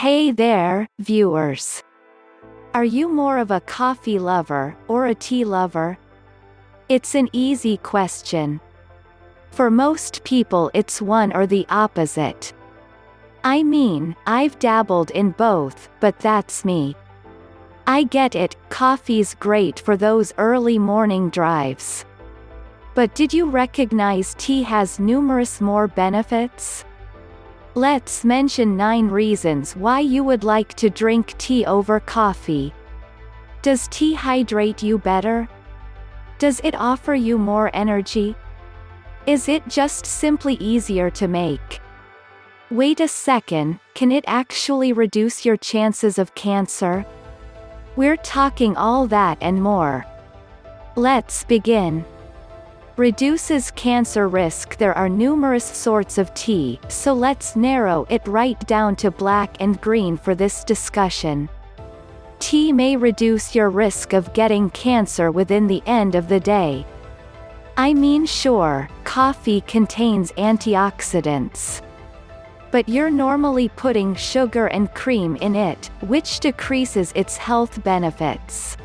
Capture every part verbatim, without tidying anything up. Hey there, viewers. Are you more of a coffee lover, or a tea lover? It's an easy question. For most people it's one or the opposite. I mean, I've dabbled in both, but that's me. I get it, coffee's great for those early morning drives. But did you recognize tea has numerous more benefits? Let's mention nine reasons why you would like to drink tea over coffee. Does tea hydrate you better? Does it offer you more energy? Is it just simply easier to make? Wait a second, can it actually reduce your chances of cancer? We're talking all that and more. Let's begin. Reduces cancer risk. There are numerous sorts of tea, so let's narrow it right down to black and green for this discussion. Tea may reduce your risk of getting cancer within the end of the day. I mean, sure, coffee contains antioxidants. But you're normally putting sugar and cream in it, which decreases its health benefits.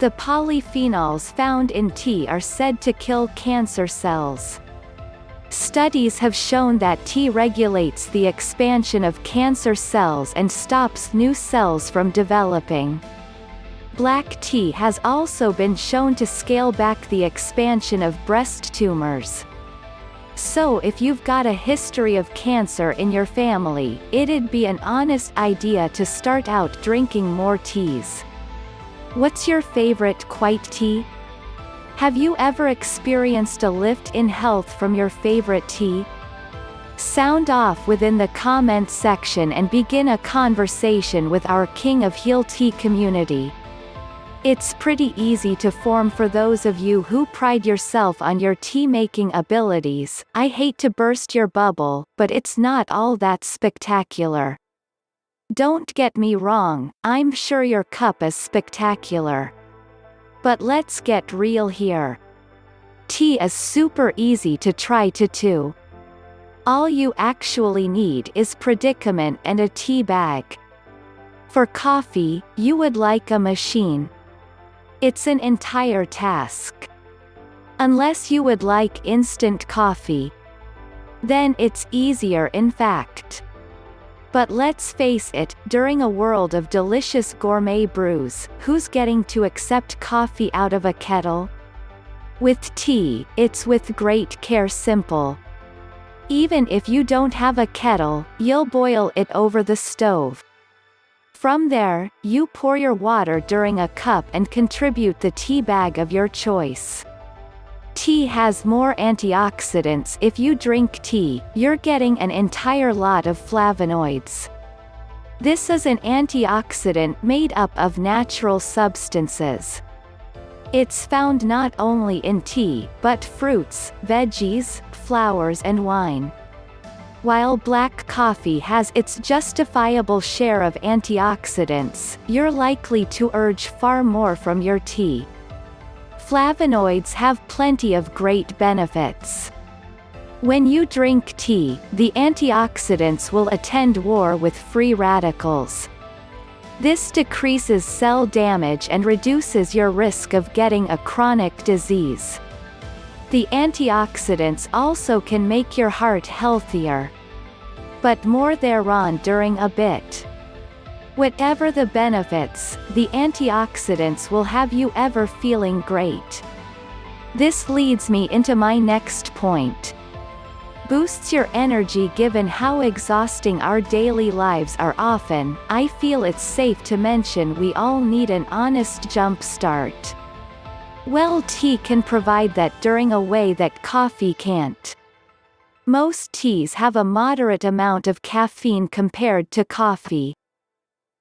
The polyphenols found in tea are said to kill cancer cells. Studies have shown that tea regulates the expansion of cancer cells and stops new cells from developing. Black tea has also been shown to scale back the expansion of breast tumors. So if you've got a history of cancer in your family, it'd be an honest idea to start out drinking more teas. What's your favorite white tea? Have you ever experienced a lift in health from your favorite tea? Sound off within the comment section and begin a conversation with our King of Health tea community. It's pretty easy to form for those of you who pride yourself on your tea-making abilities. I hate to burst your bubble, but it's not all that spectacular. Don't get me wrong, I'm sure your cup is spectacular. But let's get real here. Tea is super easy to try to do. All you actually need is predicament and a tea bag. For coffee, you would like a machine. It's an entire task. Unless you would like instant coffee. Then it's easier in fact. But let's face it, during a world of delicious gourmet brews, who's getting to accept coffee out of a kettle? With tea, it's with great care simple. Even if you don't have a kettle, you'll boil it over the stove. From there, you pour your water during a cup and contribute the tea bag of your choice. Tea has more antioxidants. If you drink tea, you're getting an entire lot of flavonoids. This is an antioxidant made up of natural substances. It's found not only in tea, but fruits, veggies, flowers and wine. While black coffee has its justifiable share of antioxidants, you're likely to urge far more from your tea. Flavonoids have plenty of great benefits. When you drink tea, the antioxidants will attend war with free radicals. This decreases cell damage and reduces your risk of getting a chronic disease. The antioxidants also can make your heart healthier. But more thereon during a bit. Whatever the benefits, the antioxidants will have you ever feeling great. This leads me into my next point. Boosts your energy. Given how exhausting our daily lives are often, I feel it's safe to mention we all need an honest jump start. Well, tea can provide that during a way that coffee can't. Most teas have a moderate amount of caffeine compared to coffee.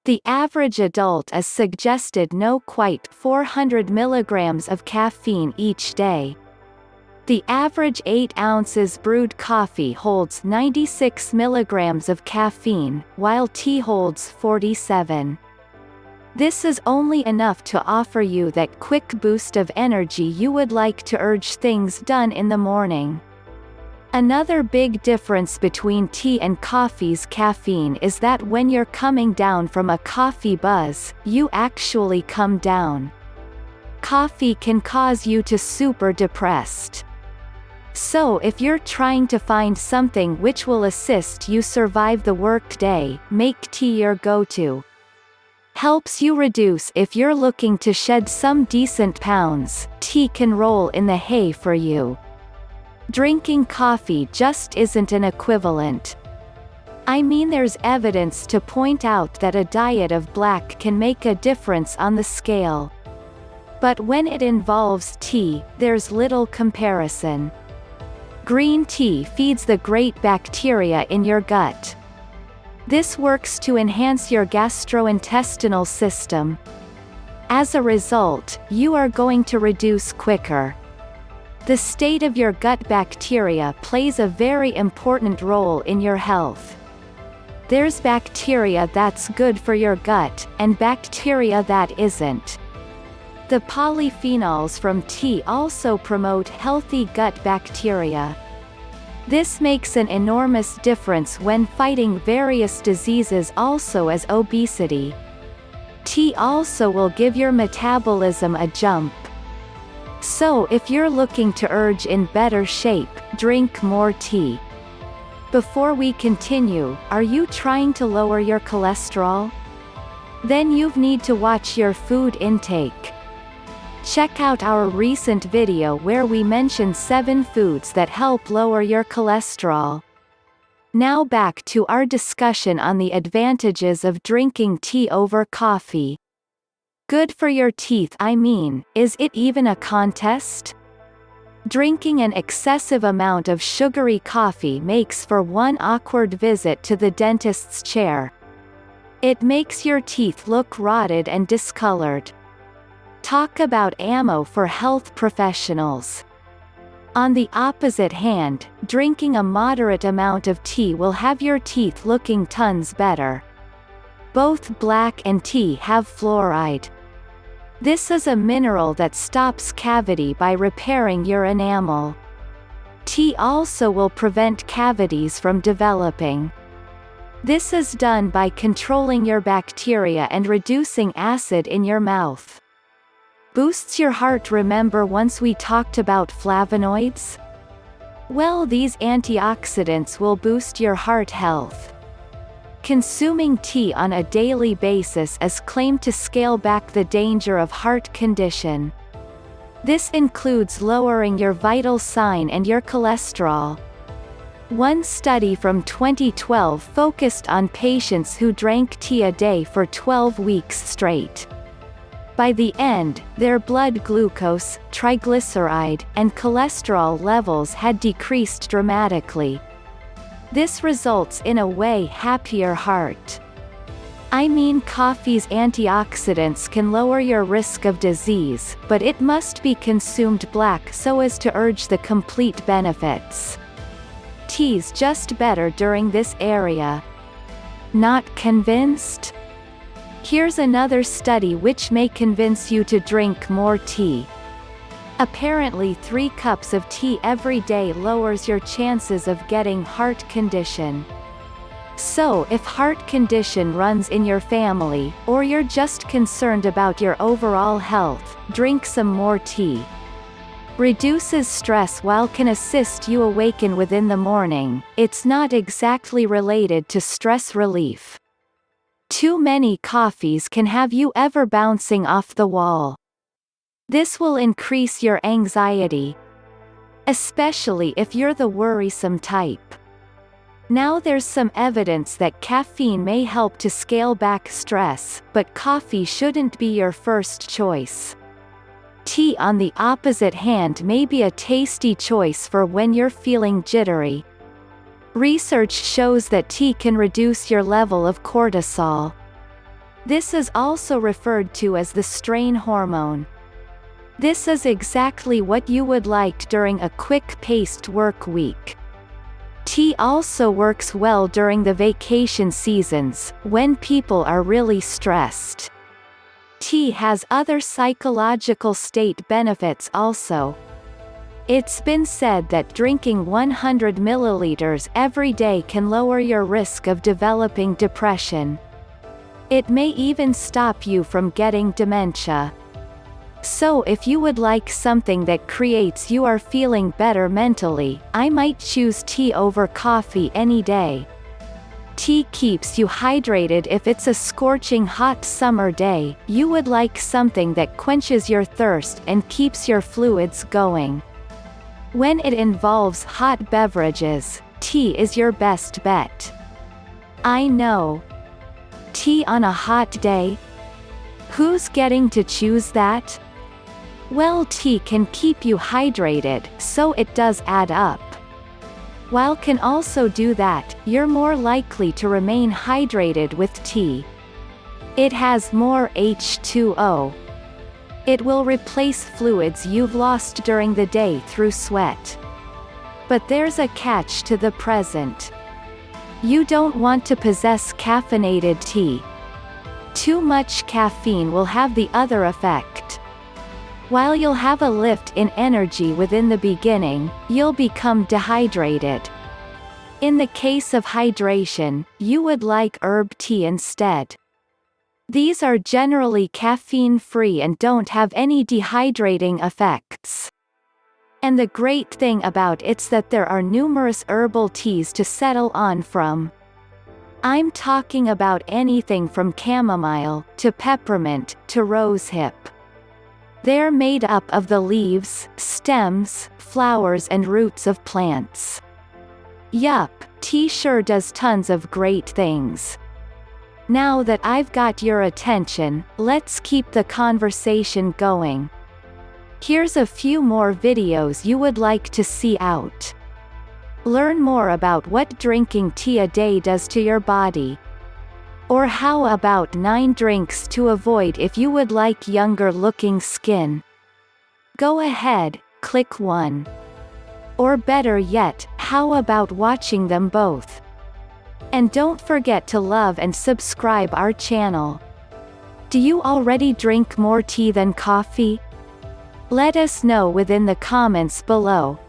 The average adult is suggested no quite four hundred milligrams of caffeine each day. The average eight ounces brewed coffee holds ninety-six milligrams of caffeine, while tea holds forty-seven. This is only enough to offer you that quick boost of energy you would like to urge things done in the morning. Another big difference between tea and coffee's caffeine is that when you're coming down from a coffee buzz, you actually come down. Coffee can cause you to super depressed. So if you're trying to find something which will assist you survive the workday, make tea your go-to. Helps you reduce if you're looking to shed some decent pounds, tea can roll in the hay for you. Drinking coffee just isn't an equivalent. I mean, there's evidence to point out that a diet of black can make a difference on the scale. But when it involves tea, there's little comparison. Green tea feeds the great bacteria in your gut. This works to enhance your gastrointestinal system. As a result, you are going to reduce quicker. The state of your gut bacteria plays a very important role in your health. There's bacteria that's good for your gut, and bacteria that isn't. The polyphenols from tea also promote healthy gut bacteria. This makes an enormous difference when fighting various diseases also as obesity. Tea also will give your metabolism a jump. So if you're looking to urge in better shape, drink more tea. Before we continue, are you trying to lower your cholesterol? Then you need to watch your food intake. Check out our recent video where we mention seven foods that help lower your cholesterol. Now back to our discussion on the advantages of drinking tea over coffee. Good for your teeth, I mean, is it even a contest? Drinking an excessive amount of sugary coffee makes for one awkward visit to the dentist's chair. It makes your teeth look rotted and discolored. Talk about ammo for health professionals. On the opposite hand, drinking a moderate amount of tea will have your teeth looking tons better. Both black and tea have fluoride. This is a mineral that stops cavity by repairing your enamel. Tea also will prevent cavities from developing. This is done by controlling your bacteria and reducing acid in your mouth. Boosts your heart. Remember once we talked about flavonoids? Well, these antioxidants will boost your heart health. Consuming tea on a daily basis is claimed to scale back the danger of heart condition. This includes lowering your vital sign and your cholesterol. One study from twenty twelve focused on patients who drank tea a day for twelve weeks straight. By the end, their blood glucose, triglyceride, and cholesterol levels had decreased dramatically. This results in a way happier heart. I mean, coffee's antioxidants can lower your risk of disease, but it must be consumed black so as to urge the complete benefits. Tea's just better during this area. Not convinced? Here's another study which may convince you to drink more tea. Apparently, three cups of tea every day lowers your chances of getting heart condition. So if heart condition runs in your family, or you're just concerned about your overall health, drink some more tea. Reduces stress while can assist you awaken within the morning. It's not exactly related to stress relief. Too many coffees can have you ever bouncing off the wall. This will increase your anxiety, especially if you're the worrisome type. Now there's some evidence that caffeine may help to scale back stress, but coffee shouldn't be your first choice. Tea, on the opposite hand, may be a tasty choice for when you're feeling jittery. Research shows that tea can reduce your level of cortisol. This is also referred to as the strain hormone. This is exactly what you would like during a quick-paced work week. Tea also works well during the vacation seasons, when people are really stressed. Tea has other psychological state benefits also. It's been said that drinking one hundred milliliters every day can lower your risk of developing depression. It may even stop you from getting dementia. So if you would like something that creates you are feeling better mentally, I might choose tea over coffee any day. Tea keeps you hydrated if it's a scorching hot summer day. You would like something that quenches your thirst and keeps your fluids going. When it involves hot beverages, tea is your best bet. I know. Tea on a hot day? Who's getting to choose that? Well, tea can keep you hydrated, so it does add up. While can also do that, you're more likely to remain hydrated with tea. It has more H two O. It will replace fluids you've lost during the day through sweat. But there's a catch to the present. You don't want to possess caffeinated tea. Too much caffeine will have the other effect. While you'll have a lift in energy within the beginning, you'll become dehydrated. In the case of hydration, you would like herb tea instead. These are generally caffeine-free and don't have any dehydrating effects. And the great thing about it's that there are numerous herbal teas to settle on from. I'm talking about anything from chamomile, to peppermint, to rosehip. They're made up of the leaves, stems, flowers and roots of plants. Yup, tea sure does tons of great things. Now that I've got your attention, let's keep the conversation going. Here's a few more videos you would like to see out. Learn more about what drinking tea a day does to your body. Or how about nine drinks to avoid if you would like younger looking skin. Go ahead, click one. Or better yet, how about watching them both? And don't forget to love and subscribe our channel. Do you already drink more tea than coffee? Let us know within the comments below.